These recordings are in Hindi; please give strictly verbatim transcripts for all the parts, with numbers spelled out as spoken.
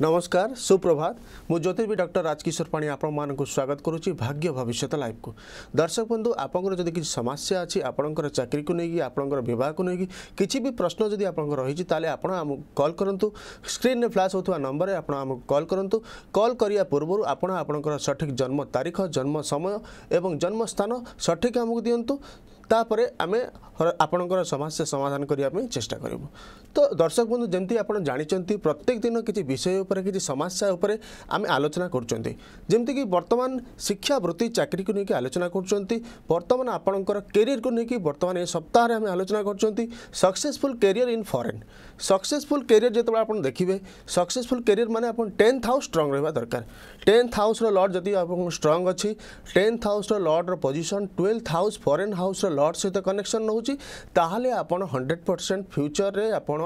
नमस्कार सुप्रभात मु ज्योतिष डॉक्टर राजकिशोर पाणी आपको स्वागत करुच्ची भाग्य भविष्यत लाइव को। दर्शक बंधु आपंकर जदि किसी समस्या अच्छी आपंकर चाकरी को लेकिन आपंकर बह को लेकिन किसी भी प्रश्न जदि आप रही आप कॉल करूँ स्क्रीन में फ्लैश होता नंबर में आपको कॉल करूँ। कॉल करने पूर्व आपंकर सठिक जन्म तारीख जन्म समय एवं जन्म स्थान सठिक आमको दिंतु तापर आम आपणकर समस्या समाधान करने चेष्टा करूँ। तो दर्शक बंधु जमी आप जानते प्रत्येक दिन किसी विषय पर किसी समस्या उपरे आम आलोचना करमती वर्तमान शिक्षा वृत्ति चाकरी को लेकिन आलोचना करतमान आपणकर कैरियर को लेकिन वर्तमान ए सप्ताह में आलोचना कर successful career in foreign successful career जो आप देखिए सक्सेसफुल कैरियर माने आप टेन्थ हाउस स्ट्रंग रहा दरकार। टेन्थ हाउस लॉर्ड जदि आप स्ट्रंग अच्छी tenth house lord position twelfth house foreign house lord सहित कनेक्शन रोचे ताहले आपण हंड्रेड परसेंट फ्यूचर रे आपण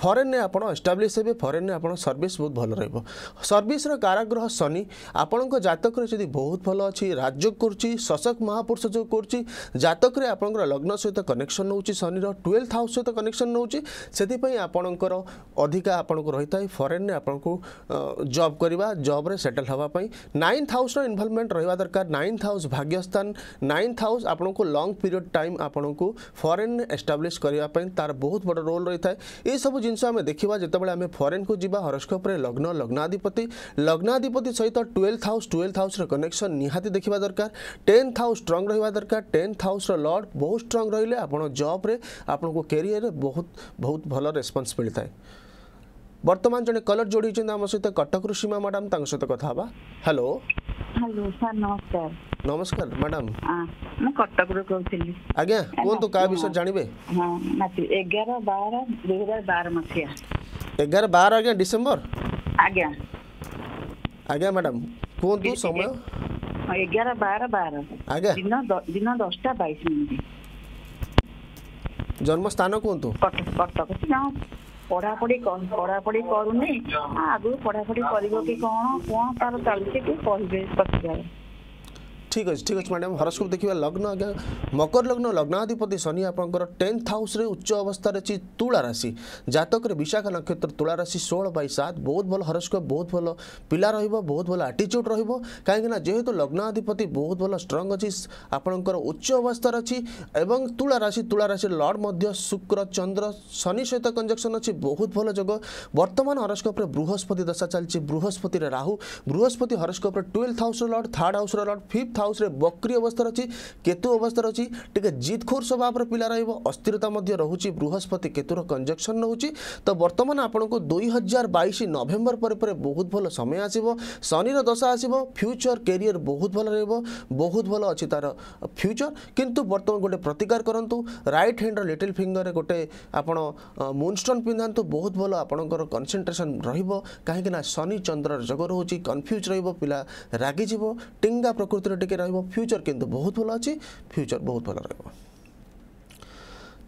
फॉरेन रे आपण एस्टाब्लिश हे फॉरेन रे आपण सर्विस बहुत भल रहिबो। सर्विस रो काराग्रह शनि आपण जातक रे जदी बहुत भल अछि राज्य करछि शशक महापुरुष जो करछि जातक रे आपण लग्न सहित कनेक्शन रोचे शनि रो ट्वेल्थ हाउस सहित कनेक्शन रोचे सेति पई आपणकर अधिका आपण को रहिता है फॉरेन रे आपण को जॉब करबा जॉब रे सेटल हवा पई। नाइन्थ हाउस रो इन्वॉल्वमेंट रहिबा दरकार। नाइन्थ हाउस भाग्यस्थान नाइन्थ हाउस आपण को लॉन्ग पीरियड टाइम आपण को फॉरेन एस्टाब्लिश करिया पई तार बहुत बड़ रोल रही है। ये सब जिनस आम देखा जितेबाला आम फॉरेन को जी हॉरोस्कोप रे लग्न लग्नाधिपति लग्नाधिपति सहित twelfth house twelfth house connection निहाती देखा दरकार। टेन्थ हाउस स्ट्रंग रहा दरकार। टेन्थ हाउस लॉर्ड बहुत स्ट्रंग रहिले आपण जॉब रे आपण को कैरियर रे बहुत बहुत भल रेस्पन्स मिलता है। वर्तमान जने कलर जोड़ी आम सहित कटक सीमा मैडम तक सहित कथा हवा। हेलो हेलो सर नमस्कार। नमस्कार मैडम मैं कटक रु कहली आज्ञा कौन तो का विषय जानबे। हां माथि ग्यारह बारह दो हज़ार बारह मथिया ग्यारह बारह आज्ञा दिसंबर आज्ञा आज्ञा मैडम कौन तो समय ग्यारह बारह बारह आज्ञा दिन दिन दस बाईस मिनट जन्म स्थान कौन तो कटक कटक जाओ पढ़ा पढ़ी पढ़ा पढ़ी करूनी आगु पढ़ा पढ़ी करबो कि कोन कोन तार चलते कि कहबे पछिया। ठीक अच्छे ठीक अच्छे मैडम हॉरोस्कोप देखिए लग्न आज्ञा मकर लग्न लग्नाधिपति शनि आपंकर टेन्थ हाउस रे उच्च अवस्था अच्छी तुला राशि जातक रे विशाखा नक्षत्र तुला राशि सोलह बै सात बहुत भल हॉरोस्कोप बहुत भल पिला रहिबो बहुत भल आटीट्यूड रहिबो काहेकि ना जेहेतु लग्नाधिपति बहुत भल स्ट्रंग अच्छी आपंकर उच्च अवस्था अच्छी एवं तुला राशि तुला राशि लॉर्ड मध्य शुक्र चंद्र शनि सहित कंजक्शन अच्छी बहुत भल जग। वर्तमान हॉरोस्कोप रे बृहस्पति दशा चलछि बृहस्पति रे राहु बृहस्पति हॉरोस्कोप रे ट्वेल्थ हाउस रे लॉर्ड थर्ड हाउस रे लॉर्ड फिफ्थ हाउस रे बकरी अवस्था अछि केतु अवस्था अछि टिके जिदखोर स्वभाव रे पिला रहइबो अस्थिरता मध्ये रहूची बृहस्पति केतुर कंजक्शन रहूची। तो वर्तमान आपण को दो हज़ार बाईस नवंबर पर पर बहुत भल समय आसीबो शनि रो दशा आसीबो फ्यूचर करियर बहुत भल रहइबो बहुत भल अछि तार फ्यूचर किंतु वर्तमान गोटे प्रतिकार करंतु राइट हैंड रो लिटिल फिंगर रे गोटे आपण मूनस्टोन पिंधांतु बहुत भल आपणकर कंसंट्रेशन रहइबो काहेकि ना शनि चंद्र जग रहूची कंफ्यूज रहइबो पिला रागी जीवो टिंगा प्रकृति रे फ्यूचर किंतु बहुत भल अच्छी फ्यूचर बहुत भल रहा।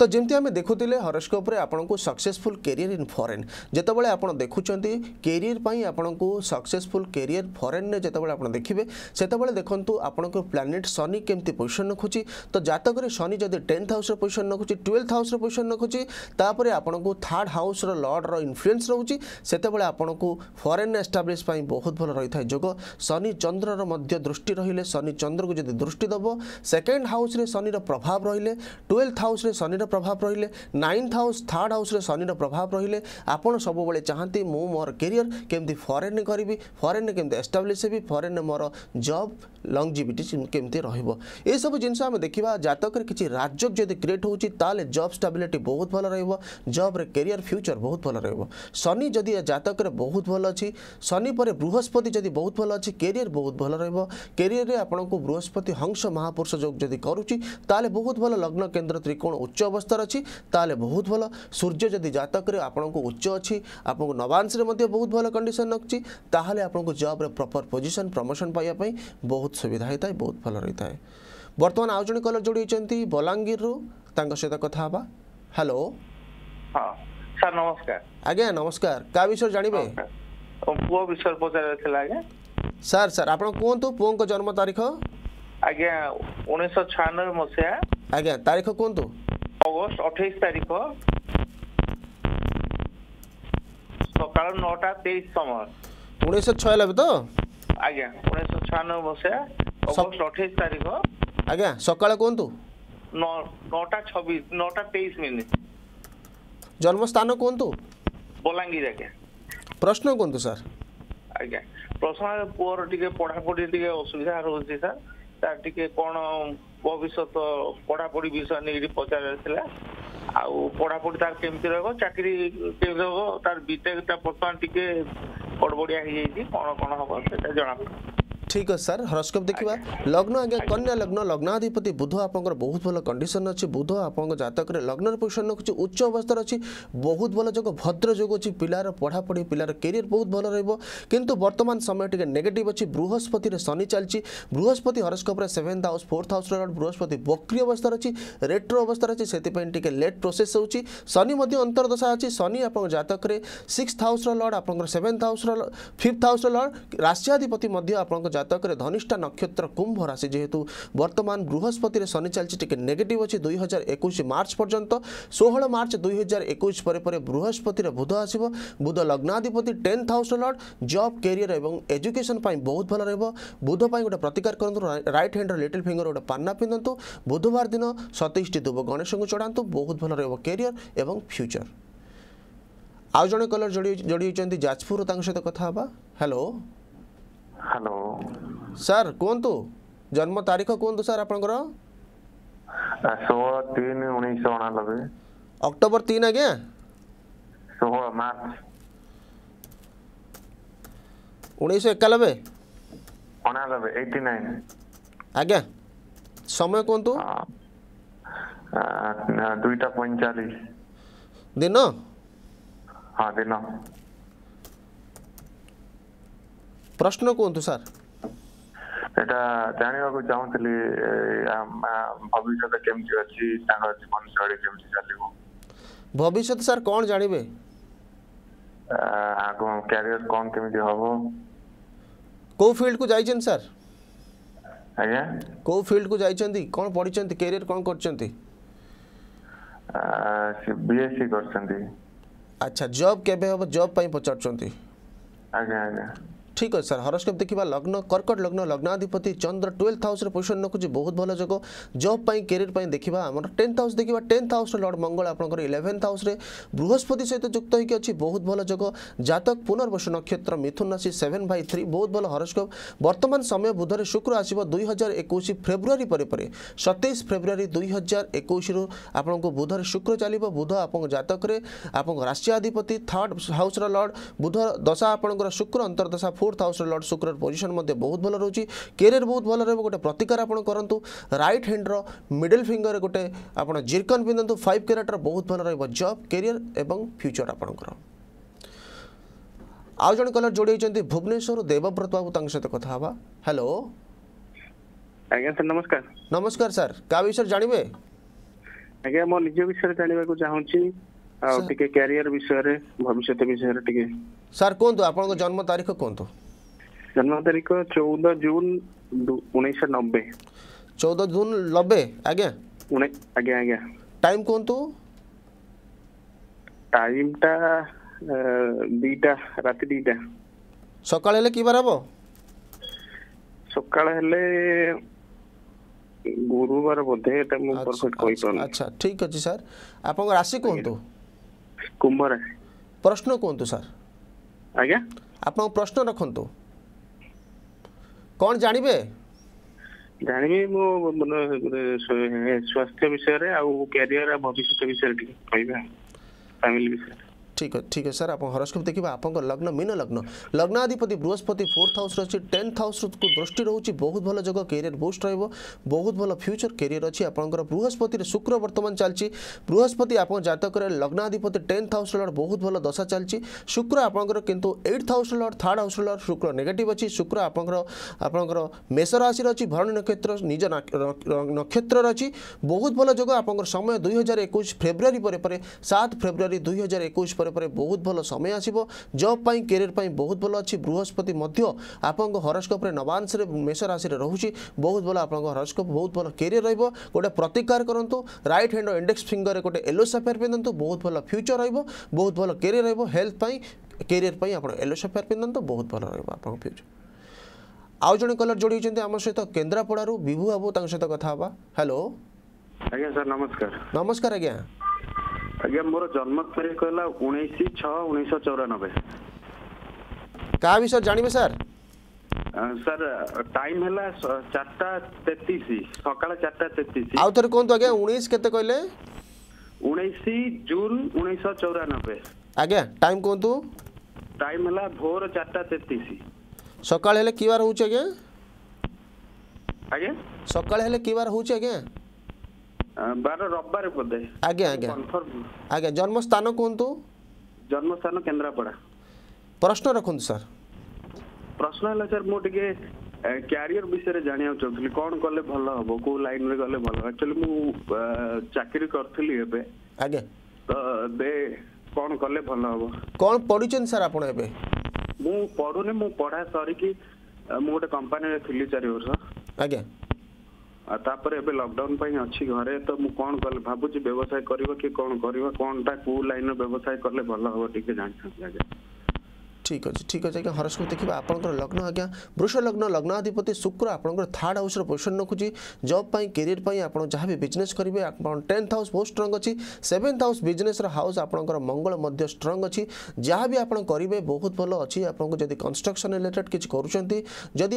तो जमती आम देखुले हॉरोस्कोप रे आपण को सक्सेसफुल कैरियर इन फॉरेन जितेबाला आप देखुंटे कैरियर पर आपण को सक्सेसफुल कैरियर फॉरेन रे जितेबाला आप देखिए सेतेबाला देखंतु आपण को प्लानेट शनि केमती पोजीशन रखुची। तो जातक रे शनि जदि टेन्थ हाउस रे पोजीशन रखुची ट्वेल्थ हाउस रे पोजीशन रखुची तापर आपण को थर्ड हाउस रो लॉर्ड रो इन्फ्लुएंस रहूची सेतेबाला आपण को फॉरेन एस्टाब्लिश पई बहुत भल रही है जोग शनि चंद्र रो मध्य दृष्टि रहिले शनि चंद्र को जदि दृष्टि दबो सेकेंड हाउस रे शनि रो प्रभाव रहिले ट्वेल्थ हाउस रे शनि प्रभाव रहिले नाइन्थ हाउस थर्ड हाउस रे शनि रो प्रभाव रहिले आपण सब बेले चाहती मु मोर करियर केमती फॉरेन करी फॉरेन केमती एस्टाब्लिश हेबी फॉरेन मोर जॉब लॉन्जिविटी केमती रहइबो। ए सब जिनस हम देखिबा जातक रे किछि राजयोग जदि क्रिएट होउची ताले जॉब स्टेबिलिटी बहुत भल रहइबो जॉब रे करियर फ्यूचर बहुत भल रहइबो। शनि जदि जातक रे बहुत भल अछि शनि पर बृहस्पति जदि बहुत भल अछि करियर बहुत भल रहइबो करियर रे आपण को बृहस्पति हंस महापुरुष योग जदि करूची ताले बहुत भल लग्न केंद्र त्रिकोण उच्च अवस्था अच्छी ताले बहुत भल सूर्य जदि जातक रे आपण को उच्च अच्छी आपको नवांश रे मध्ये बहुत भल कंडीशन अच्छी ताहले आपण को जॉब रे प्रॉपर पोजीशन प्रमोशन पाया पई बहुत सुविधा होता है बहुत भल रहता है। वर्तमान आउ जने कलर जोड़ी चंती बलांगीर रु तांग सहित कथा बा। हेलो हां सर नमस्कार आज्ञा नमस्कार का विषय जानिबे पुओ विषय पचार थिला आज्ञा सर सर आपण कोन तो पुओ को जन्म तारीख आज्ञा उन्नीस सौ छियानवे मसिया आज्ञा तारीख कोन तो अगस्त अट्ठाईस तारीख सकाळ नौ टा तेईस समय उन्नीस सौ छियानवे तो आज्ञा उन्नीस सौ छियानवे वर्षे अगस्त अट्ठाईस तारीख आज्ञा सकाळ कोंतु नौ टा छब्बीस नौ टा तेईस मिनिट जन्म स्थान कोंतु बोलांगी आज्ञा प्रश्न कोंतु सर आज्ञा प्रश्न पोर टिके पढा पढी टिके असुविधा रहउछि सर तार टिके कोन भविष्यत पढा पढी विषय ने पचार आथिला आ पढा पढी तार केमति रहबो चाकरी के रहबो तार बीटेक ता बर्तमान टिके गड़बड़िया हे जैछि कोन कोन होबो सेटा जना ठीक है सर। हरोस्कोप देखिबा लग्न आज्ञा कन्या लग्न लग्नाधिपति बुध आपनकर बहुत भल कंडीशन अछि। बुध आपनकर जातक रे लग्नर पोजीशन अछि उच्च अवस्था अछि बहुत भल जको भद्र जको अछि पिलार पढा पढी पिलार करियर बहुत भल रहबो किंतु वर्तमान समय टिके नेगेटिव अछि। बृहस्पति रे शनि चलछि बृहस्पति हरोस्कोप रे सेवन्थ हाउस फोर्थ हाउस रे बृहस्पति बक्री अवस्था अछि रेट्रो अवस्था अछि सेति पेन टिके लेट प्रोसेस होछि। शनि मध्ये अंतरदशा अछि शनि आपनकर जातक रे सिक्स्थ हाउस रे लॉर्ड आपनकर सेवन्थ हाउस रे फिफ्थ हाउस रे लॉर्ड राष्ट्राधिपति मध्ये आपनकर जातक रे धनिष्ठा नक्षत्र कुंभ राशि जेहेतु वर्तमान बृहस्पति रे शनि चलछि टिके नेगेटिव अछि दो हज़ार इक्कीस मार्च पर्यंत सोलह मार्च दो हज़ार इक्कीस परे परे बृहस्पति रे बुध आसीबो बुध लग्नाधिपति टेन्थ हाउस रे लॉर्ड जॉब करियर एवं एजुकेशन पई बहुत भल रहबो। बुध पई गोटे प्रतिकार करंतु राइट हैंड रे लिटिल फिंगर गोटे पान्ना पिनंतु बुधवार दिन सत्ताईस टी दुब गणेश को चढ़ांतु बहुत भल रहबो करियर एवं फ्यूचर। आ जने कलर जोडी जोडी चंती जाजपुर तांग सहित कथा हबा। हेलो हेलो सर कोंतु जन्म तारीख कोंतु सर आपनकर सोलह तीन उन्नीस सौ निन्यानवे अक्टूबर तीन आ गया सोलह मार्च उन्नीस सौ इक्यानवे उन्यानवे नवासी आ गया। समय कोंतु दो टा पैंतालीस दिन हां दिन। प्रश्न कोंतु सर एटा जानिबा को चाहतली भविष्य के केमथि अछि तांगा जीवन शैली केमथि चलिबो भविष्य सर कोन जानिबे आ को करियर कोन केमथि होबो को फील्ड को जाइछन सर आज्ञा को फील्ड को जाइछनती कोन पढिछनती करियर कोन करछनती आ बीएससी करछनती अच्छा जॉब केबे होबो जॉब पई पछारछनती आज्ञा आज्ञा ठीक है सर। हरोस्कोप देखा लग्न कर्कट लग्न लग्नाधिपति चंद्र ट्वेल्थ हाउस पोजिशन रखुच्छी बहुत भल जगह जॉब पर कैरियर देखा आम टेन्थ हाउस देखा टेन्थ हाउस लॉर्ड मंगल आपंकर इलेवेन्थ हाउस बृहस्पति सहित युक्त होकर अच्छी बहुत भल जगह जातक पुनर्वसु नक्षत्र मिथुन राशि सेवेन बै थ्री बहुत भल हरोस्कोप। बर्तमान समय बुधर शुक्र आसो दुई हजार एकुश फेब्रुआरी पर सतैश फेब्रुआरी दुई हजार एकुश रु आप बुधर शुक्र चलो बुध आप जातक आप राष्ट्राधिपति थर्ड हाउस लॉर्ड बुध दशा आपंकर शुक्र अंतरदशा fourth house lord Shukra position बहुत भल रही कैरियर बहुत भल रही गोटे प्रतिकार आप करूँ राइट हैंड रो मिडिल फिंगर गोटे आप जिरकन पिंधतु फाइव कैरेट बहुत भल रही जॉब कैरियर एवं फ्यूचर आपंकर। आज जन कलर जोड़ी भुवनेश्वर देवव्रत बाबू सहित कथा हवा। हेलो आज्ञा सर नमस्कार। नमस्कार सर क्या विषय जानवे आज्ञा मो निज विषय जानवा को चाहूँगी कैरियर विषय भविष्य विषय सर कोंतु आपन जन्म तारीख कोंतु जन्म तारीख चौदह जून उन्नीस सौ नब्बे चौदह जून नब्बे आज्ञा आज्ञा आज्ञा टाइम कोंतु टाइम ता बीटा रात बीटा सकाळ हेले की बार हबो सकाळ हेले गुरुवार बोधे त मु परफेक्ट कोइ पन अच्छा ठीक अछि सर। आपन राशि कोंतु कुंभ राशि। प्रश्न कोंतु सर आज्ञा आप प्रश्न रखु कौन जानवे जानवी स्वास्थ्य विषय कैरियर भविष्य विषय फैमिली विषय ठीक है ठीक है सर। आप हरोस्कोप देखा आप लग्न मीन लग्न लग्नाधिपति बृहस्पति फोर्थ हाउस अच्छी टेन्थ हाउस को दृष्टि रोचे बहुत भल जगह कैरियर बुस्ट रहा बहुत भल फ्यूचर कैरियर अच्छी आपंकर बृहस्पति शुक्र वर्तमान चलती बृहस्पति आप जातक लग्नाधिपति टेन्थ हाउस लॉर्ड बहुत भल दशा चलती शुक्र आपंकर किंतु eighth house lord third house lord Shukra negative अच्छी शुक्र आपंकर मेष राशि अच्छी भरणी नक्षत्र निज नक्षत्र अच्छी बहुत भल जगह आपंकर समय दुई हजार एकुश फेब्रुआरी पर सात फेब्रुआरी दुई हजार एकुश पर बहुत भल समय आसो जॉब पर कैरियर पर बहुत भल अच्छी बृहस्पति आप हरोस्कोप नवांश मेष राशि रोचे बहुत भल आप हरोस्कोप बहुत भल कैरियर रोटे प्रतिकार करूँ राइट हैंड इंडेक्स फिंगर गोटे येलो सफेयर पिंधतु बहुत भल फ्यूचर रोत भल कैरियर हेल्थ पर कैरियर पर आप येलो सफेयर पिंधतु बहुत भल रहा फ्यूचर। आउ जड़े कलर जोड़ी आम सहित केन्द्रापड़ू विभू बाबू सहित कथा हाँ हेलो आज्ञा सर नमस्कार। नमस्कार आज्ञा। आज्ञा मोर जन्म तारीख है उन्नीस छह उन्नीस सौ चौरानबे। का विषय जानबे सर? सर टाइम हैला चार बजकर तैंतीस सकाळ चार बजकर तैंतीस। आउ थरे कोन तो आज्ञा उन्नीस केते कहले? उन्नीस जून उन्नीस सौ चौरानबे। आज्ञा टाइम कोन तो? टाइम हैला भोर चार बजकर तैंतीस। सकाळ हैले की बार होउछ आज्ञा? आज्ञा सकाळ हैले की बार होउछ आज्ञा? बार रविवार पदे। आज्ञा आज्ञा कंफर्म। आज्ञा जन्म स्थान कोन तो? जन्म स्थान केन्द्रापड़ा। प्रश्न रखुन सर। प्रश्न हैला सर मो टिके कैरियर विषय रे जानिया चाहथली कोन करले भलो हबो को लाइन रे करले भलो। एक्चुअली मु चाकरी करथली एबे। आज्ञा तो बे कोन करले भलो हबो? कोन पढिचन सर आपण एबे? मु पढुने मु पढा सरी की मु गोटे कंपनी रे थिली चार वर्ष। आज्ञा तापर एबे लॉकडाउन पई अछि घरे तो मु कोन करले भाबु जे व्यवसाय करबो कि कोन करबो कोनटा को लाइन रे व्यवसाय करले भलो हबो टिके जानि आज्ञा। ठीक अच्छे ठीक अच्छे आज्ञा हरस्कोप देखा आपंकर लग्न आज्ञा वृष लग्न लग्नाधिपति शुक्र आपंकर थर्ड हाउस पोजिशन रखुच्छी जॉब पाई कैरियर पाई आप जहाँ भी बिजनेस करेंगे आप टेन्थ हाउस बहुत स्ट्रंग अच्छी सेवेन्थ हाउस बिजनेस हाउस आपंकर मंगल स्ट्रंग अच्छी जहाँ भी आप करेंगे बहुत भल अच्छी आपको जब कंस्ट्रक्शन रिलेटेड किसी करुँच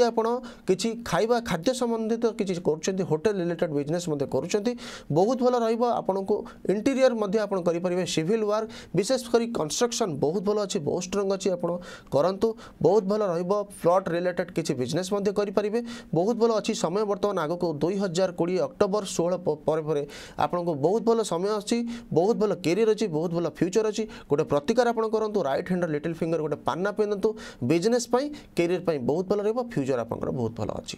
आप किसी खावा खाद्य संबंधित किसी कर होटेल रिलेटेड बिजनेस कर बहुत भल रहा इंटीरियर सिविल वर्क विशेषकर कंस्ट्रक्शन बहुत भल अच्छी बहुत स्ट्रंग अच्छी आप करंतु बहुत भल रहिबो फ्लॉट रिलेटेड किसी बिजनेस करेंगे बहुत भल अच्छी समय बर्तमान आग को दुई हजार कोड़े अक्टोबर सोलह पर आपको बहुत भल समय अच्छी बहुत भल कैरियर अच्छी बहुत भल फ्यूचर अच्छी गोटे प्रतिकार आप करूँ राइट हैंडर लिटिल फिंगर गोटे पाना पिंधतु बिजनेस कैरियर बहुत भल रहिबो फ्यूचर आप बहुत भल अच्छी।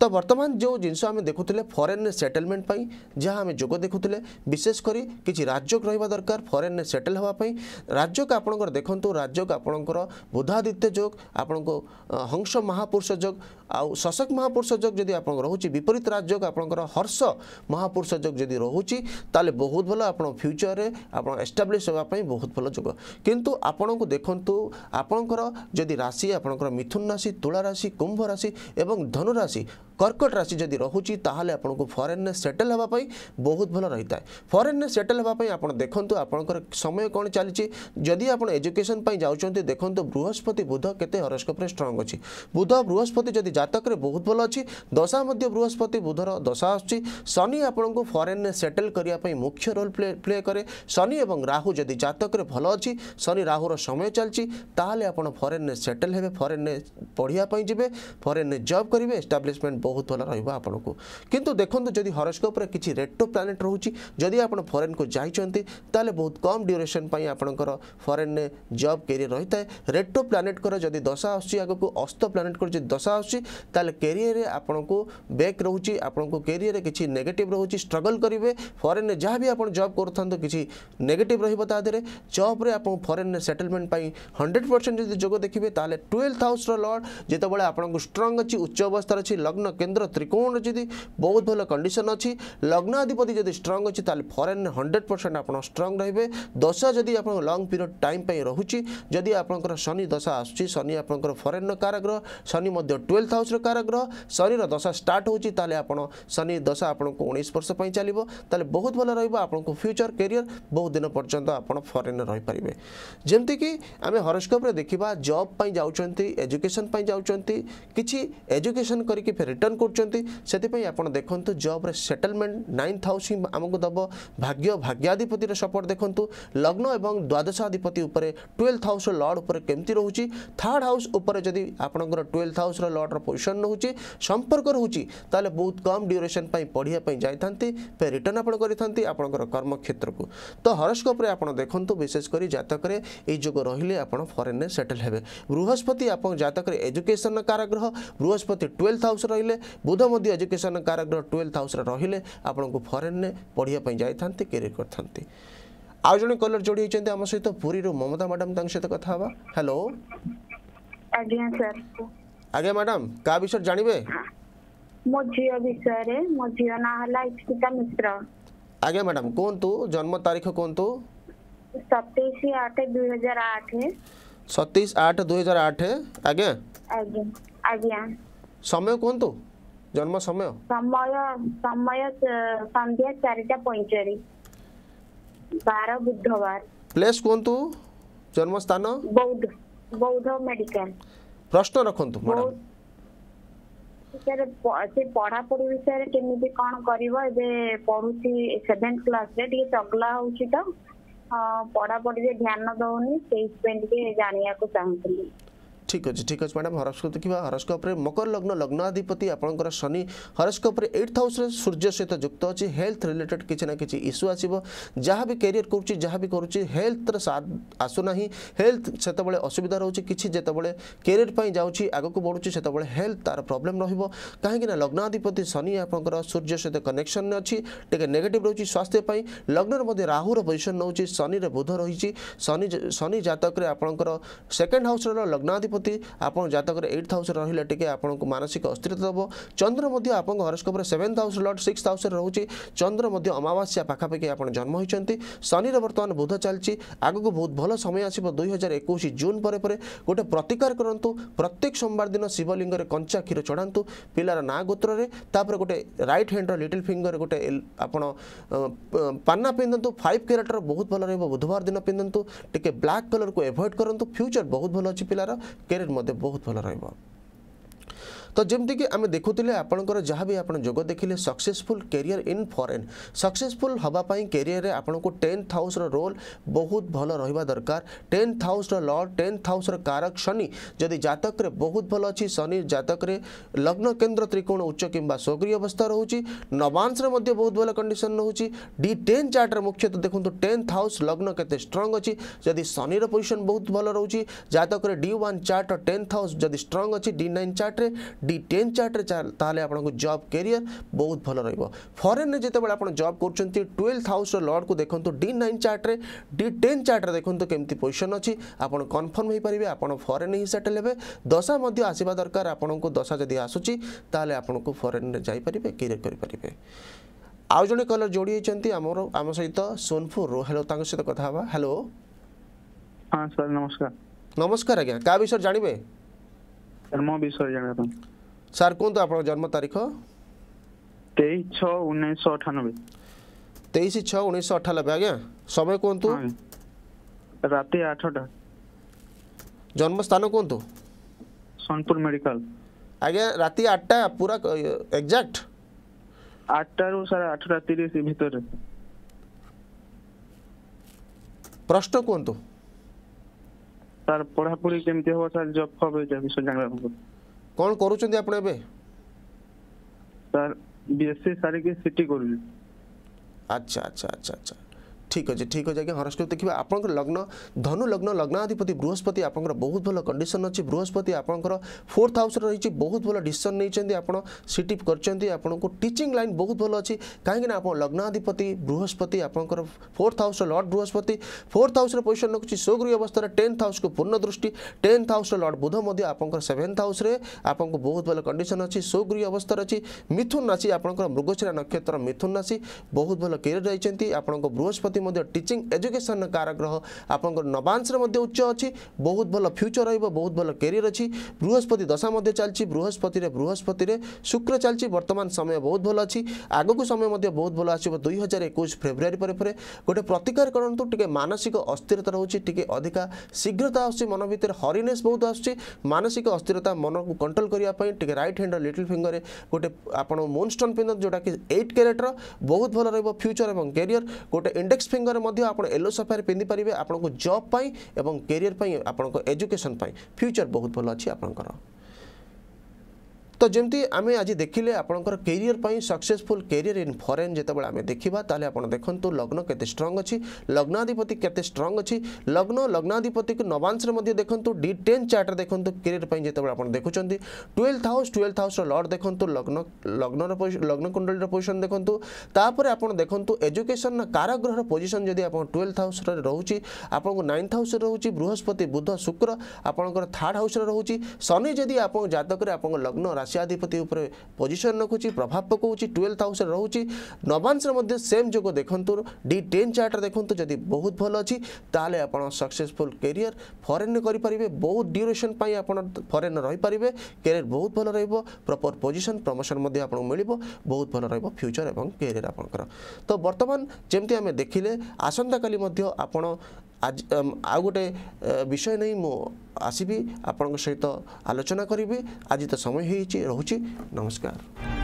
तो वर्तमान जो जिनस आम देखुले फरेन सेटलमेंट पाई जहाँ आम जोग देखुले विशेषकर किसी राजयोग रहा दरकार फरेन सेटल होगापी राजयोग आपंकर देखूँ राजयोग आपंकर बुधादित्य जोग आपण को हंस महापुरुष जोग आउ शशक महापुरुष जोग जदि आप रोचे विपरीत राजयोग आपंकर हर्ष महापुरुष जोग जदि रोचे ताले बहुत भल आप फ्यूचर में आप एस्टाब्लीश होगापी बहुत भल जोग किंतु आपण को देखूँ आपणकर जदि राशि आपंकर मिथुन राशि तुला राशि कुंभ राशि एवं धनु राशि कर्कट राशि जदि रोचे ताहले आपको फरेन में सेटल होगापी बहुत भल रही है। फरेन में सेटल होगापी आप देखूँ आपंकर समय कौन चली जदि आप एजुकेशन जाऊँच देखूँ बृहस्पति बुध के हरोस्कोप स्ट्रंग अच्छी बुध बृहस्पति जदि जातक बहुत भल अच्छी दशा मध्य बृहस्पति बुधर दशा आसुच्छी शनि आपको फरेन में सेटल करने मुख्य रोल प्ले प्ले करे शनि और राहु जदि जातक भल अच्छी शनि राहुर समय चलती फरेन में सेटल हे फरेन में पढ़ापी जबे फरेन में जॉब करेंगे एस्टाब्लिशमेंट बहुत भल रहा आपको किंतु देखो जदि हरोस्कोप किसी रेट्रो प्लानेट रोचे जदि आप फरेन को जाइए ताले बहुत कम ड्यूरेशन आपंकर फरेन में जॉब कैरियर रही है रेट्रो प्लानेट को जदि दशा आग को अस्त प्लानेट को जब दशा आसले कैरियर आपको बैक रोचे आपको कैरियर किसी नेगेटिव रोचे स्ट्रगल करेंगे फरेन में जहाँ भी आप जॉब करूँ किसी नेगेटिव रहा जॉब आपको फरेन में सेटलमेंट हंड्रेड परसेंट जब जोग देखिए ताले ट्वेल्थ हाउस लॉर्ड जिते बड़े आपको स्ट्रंग अच्छी उच्च अवस्था अच्छी लग्न केन्द्र त्रिकोण जी बहुत भल कंडीशन अच्छी लग्नाधिपति जब स्ट्रंग अच्छी फरेन में हंड्रेड परसेंट आप स्ट्रंग रे दशा जदि आप लंग पीरियड टाइम रोचे जदि आपंकर शनि दशा आसूँ शनि आपंकर फरेन काराग्रह शनि ट्वेल्थ हाउस काराग्रह शनि दशा स्टार्ट होची ताले आपण शनि दशा आपको उन्नीस वर्ष पर चलो ताले बहुत भल रहा आपको फ्यूचर कैरियर बहुत दिन पर्यंत आप फरेन रही पारे जमती कि आम हरोस्कोप देखा जॉब जाऊँच एजुकेशन जाऊँच किसी एजुकेशन करके रिटर्न कर देखते जॉब रे सेटलमेंट नाइन्थ हाउस आमको दब भाग्य भाग्याधिपतिर सपोर्ट देखूँ लग्न एवं द्वादशाधिपति उपर ट्वेल्थ हाउस लॉर्ड उपर केमती रोचे थर्ड हाउस उपर जदि आपंकर ट्वेल्थ हाउस लॉर्ड रो पोजिशन रोचे संपर्क रोचे ताले बहुत कम ड्यूरेशन पढ़ापी जाती फिर रिटर्न आप कर कर्म क्षेत्र को तो हरोस्कोप रे आप देखूँ विशेषकर जातक योग रही आप फरेन में सेटल हे बृहस्पति आप जातक एजुकेशन काराग्रह बृहस्पति ट्वेल्थ हाउस रहिले बुध मध्य एजुकेशन काराग्रह ट्वेल्थ हाउस रहिले आपको फरेन में पढ़ापी जाते कैरियर करते आज जन कलर जोड़ी आम सहित पुरी ममता मैडम सहित कथा हाँ हेलो आज्ञा सर। आज्ञा मैडम का विषय जानबे? मो झियो विषय रे मो झियो ना हला एकिता मिश्र। आज्ञा मैडम कोन तो जन्म तारीख कोन तो सत्ताईस आठ दुई हजार आठ सत्ताईस आठ दुई हजार आठ आज्ञा आज्ञा समय कौन तो जन्म समय समय समय संध्या चारिटा पैंचाश बारह बुधवार प्लेस कौन तो जन्म स्थान बौद्ध बौद्ध मेडिकल प्रश्न रखंतु मैडम सर से पढ़ा पढ़ी विषय केमिति कोन करबो एबे पढुसी सेवन्थ क्लास रे डी चगला होछि त पढ़ा पढ़ी रे ध्यान दउनी तेईस पेंट के जानिया को चाहथली। ठीक अच्छे ठीक अच्छे मैडम हरस्कोप देखा हरस्कोप रे मकर लग्न लग्नाधिपति आपंकर शनि हरस्कोप रे एट्थ हाउस रे सूर्य सहित युक्त अच्छे हेल्थ रिलेटेड किसी ना किसी इश्यू आसो जहाँ भी कैरियर करुच्ची जहाँ भी करुच्ची हेल्थ आसूना हेल्थ से असुविधा रोचे किसी जितेबाला कैरियर पर जाऊँगी आग को बढ़ुची से हेल्थ तार प्रोब्लेम रही कहीं लग्नाधिपति शनि आपंकर सूर्य सहित कनेक्शन अच्छी टे नेगेटिव रोचे स्वास्थ्यपाई लग्न मध्य राहुर पोजिशन नौ शनि बुध रही शनि शनि जातक आपंकर सेकेंड हाउस लग्नाधिपति आपन जातक एट्थ हाउस रहिले टिके आपनको मानसिक अस्थिरता दबो चंद्र मध्य आपन हॉरोस्कोप रे seventh house lord sixth house रहउची चंद्र मध्य अमावास्या पाखा पाखी आपन जन्म होइचंती शनि रे वर्तमान बुध चलची आगु को बहुत भलो समय आसीबो दुई हजार इक्कीस जून परे परे गोटे प्रतिकार करंतु प्रत्येक सोमवार दिन शिवलिंग रे कंचा खीर चढांतु पिलार ना गोत्र रे तापर गोटे राइट हैंड रो लिटिल फिंगर गोटे आपन पन्ना पिनंतु फाइव कैरेट रो बहुत भलो रहबो बुधवार दिन पिनंतु टिके ब्लैक कलर को अवॉइड करंतु फ्यूचर बहुत भलो अछि पिलार कैरियर मध्य बहुत भल रहा। तो जमती कि आम देखुले आपंकर जहाँ भी आप जोग देखिले successful career in foreign successful हवापाई कैरियर आपन को टेन्थ हाउस रोल बहुत भल रहा दरकार tenth house lord tenth house कारक शनि जदि जातक रे बहुत भल अच्छी शनि जातक रे लग्न केन्द्र त्रिकोण उच्च किंबा स्वगृह अवस्था रोचे नवांश बहुत भल कंडीशन रोचे डी टेन चार्टर मुख्यतः देखो टेन्थ हाउस लग्न के स्ट्रंग अच्छी जदि शनि पोजिशन बहुत भल रोचे जातक D one chart tenth house जदि स्ट्रंग अच्छी डी नाइन चार्ट्रे डी टेन चार्ट ताले आपको जॉब कैरियर बहुत भल रहा फॉरेन में जिते आप जॉब कर ट्वेल्थ हाउस लॉर्ड को देखो D nine chart D ten chart देखो केमती पोजिशन अच्छी आपड़ कन्फर्म हो पारे आप फॉरेन ही सेटल हे दशा आसवा दरकार आपन को दशा जदि आसूची ताले आपको फॉरेन में जापर कैरियर करें आउ जड़े कलर जोड़ी आमर आम सहित सोनपुर हेलो तक सहित कथा हाँ हेलो हाँ सर नमस्कार नमस्कार आज्ञा क्या विषय जानवे जन्म विषय जान सर कौन तो आपन जन्म तारीख तेईस छह उन्नीस सौ अठानबे तेईस छह उन्नीस सौ अठानबे आ गया समय कौन तो रात आठ बजे जन्म स्थान कौन तो सोनपुर मेडिकल आ गया रात आठ बजे पूरा एग्जैक्ट आठ बजे रो सर आठ बजकर तीस मिनट भीतर प्रश्न कौन तो सर पढ़ा पढ़ी केमती हो सर जॉब खबे जा विषय जानबा कौन करूचंदी आपण एबे सर बीएससी सारी के सिटी करू अच्छा अच्छा अच्छा अच्छा ठीक अच्छे ठीक अच्छे हरस्कोप देखिए आपंकर लग्न धनु लग्न लग्नाधिपति बृहस्पति आपंकर बहुत भल कंडीशन अच्छी बृहस्पति आपंकर फोर्थ हाउस रही बहुत भल डिसीजन नहीं आपड़ सीट को टीचिंग लाइन बहुत भल अच्छी कहीं आप लग्नाधिपति बृहस्पति आपंकर fourth house lord Brihaspati fourth house position रखुच्छी स्वगृह अवस्था टेन्थ हाउस को पूर्ण दृष्टि टेन्थ हाउस लॉर्ड बुध मध्य सेवेन्थ हाउस आपको बहुत भल कंडीशन अच्छी स्वगृह अवस्था अच्छी मिथुन राशि आपंकर मृगशिरा नक्षत्र मिथुन राशि बहुत भल कैरियर रही आपंकर बृहस्पति टीचिंग एजुकेशन कारग्रह आपंकर नवांश उच्च अच्छी बहुत भल फ्यूचर रही बहुत भल कैरियर अच्छी बृहस्पति दशा चलती बृहस्पति बृहस्पति शुक्र चलती वर्तमान समय बहुत भल अच्छी आग को समय बहुत भल आसो दुई हजार इक्कीस फेब्रुआरी पर गोटे प्रतिकार करूँ टे मानसिक अस्थिरता रोचे टी अधिका शीघ्रता आसूँ मन भर हरिनेस बहुत आसूँ मानसिक अस्थिरता मन को कंट्रोल करने टे रईट हैंड लिटिल फिंगर गोटे आप मून स्टोन पिंधत जोटा कि एट कैरेटर बहुत भल रहा फ्यूचर और कैरियर गोटे इंडेक्स फिंगर मध्य आपन येलो सफायर पिंधि पारे आपको जॉब पाई एवं कैरियर पाई आपनको एजुकेशन पाई फ्यूचर बहुत भल अच्छी आपंकर। तो जमती आम आज देखिले आपंकर कैरियर पर सक्सेसफुल कैरियर इन फॉरेन जितेबाल आम देखा ताले आप देखु लग्न केते स्ट्रंग अच्छी लग्नाधिपति केते स्ट्रंग अच्छी लग्न लग्नाधिपति को नवांश देखु डी टेन चार्ट देखु कैरियर पर जितेबाला आप देखुं twelfth house twelfth house lord देखु लग्न लग्न लग्न कुंडली पोजिशन देखु तापर आप देखु एजुकेशन कारग्रह पोजिशन जब आप ट्वेल्थ हाउस रोचे आपको नाइन्थ हाउस रोचे बृहस्पति बुध शुक्र आपंकर थर्ड हाउस रोचे शनि जदि आप जतक लग्न राशियाधिपति पोजिशन रखुच्छी प्रभाव पकाऊँगी ट्वेल्थ हाउस रोचे नवांश सेम जो देखु डी टेन चार्ट देखु जदि बहुत भल अच्छी ताल आप सक्सेसफुल कैरियर फरेन करेंगे बहुत ड्यूरेसन आप फरेन रहीपर कैरियर बहुत भल रहा प्रॉपर पोजिशन प्रमोशन मिल बहुत भल रहा फ्यूचर और कैरियर आपंकर। तो बर्तमान जमती आम देखिले आसंता काली आपण आज आ गोटे विषय नहीं मु आसबी आपण सहित आलोचना करी। आज तो समय होइछि, नमस्कार।